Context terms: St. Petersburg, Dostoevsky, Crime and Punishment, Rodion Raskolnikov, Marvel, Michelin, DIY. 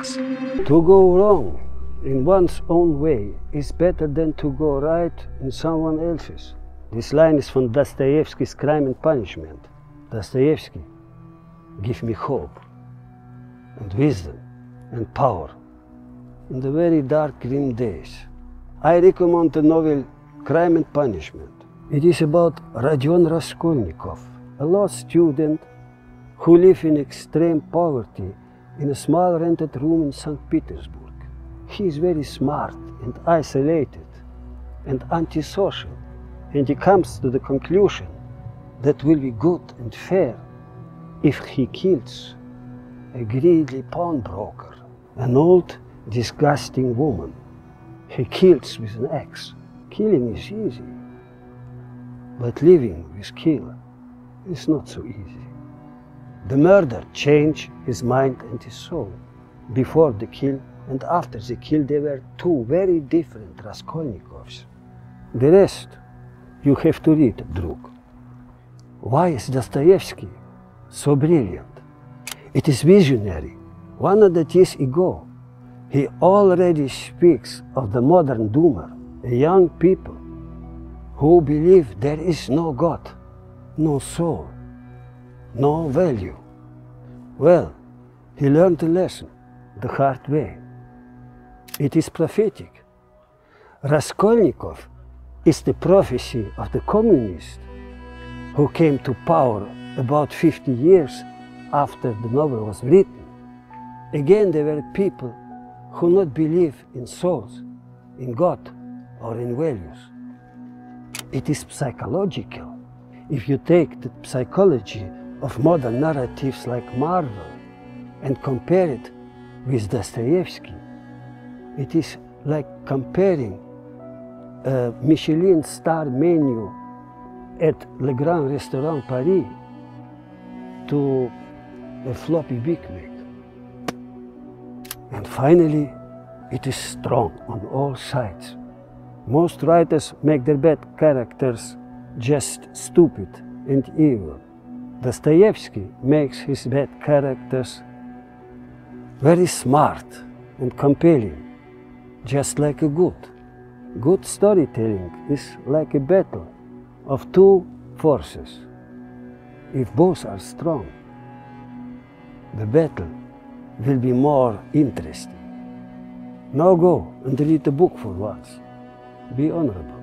us. To go wrong in one's own way is better than to go right in someone else's. This line is from Dostoevsky's Crime and Punishment. Dostoevsky, give me hope and wisdom and power in the very dark, grim days. I recommend the novel Crime and Punishment. It is about Rodion Raskolnikov, a law student who lives in extreme poverty in a small rented room in St. Petersburg. He is very smart and isolated and antisocial, and he comes to the conclusion that will be good and fair if he kills a greedy pawnbroker, an old, disgusting woman. He kills with an axe. Killing is easy, but living with killer is not so easy. The murder changed his mind and his soul. Before the kill and after the kill, they were two very different Raskolnikovs. The rest you have to read, Drug. Why is Dostoevsky so brilliant? It is visionary. One of that is ego. He already speaks of the modern doomer, a young people who believe there is no God, no soul, no value. Well, he learned a lesson the hard way. It is prophetic. Raskolnikov is the prophecy of the communist who came to power about 50 years after the novel was written. Again, there were people who not believe in souls, in God, or in values. It is psychological. If you take the psychology of modern narratives like Marvel and compare it with Dostoevsky, it is like comparing a Michelin star menu at Le Grand Restaurant Paris to a floppy Big Mac. And finally, it is strong on all sides. Most writers make their bad characters just stupid and evil. Dostoevsky makes his bad characters very smart and compelling, just like a good. Good storytelling is like a battle of two forces. If both are strong, the battle will be more interesting. Now go and read the book for once. Be honorable.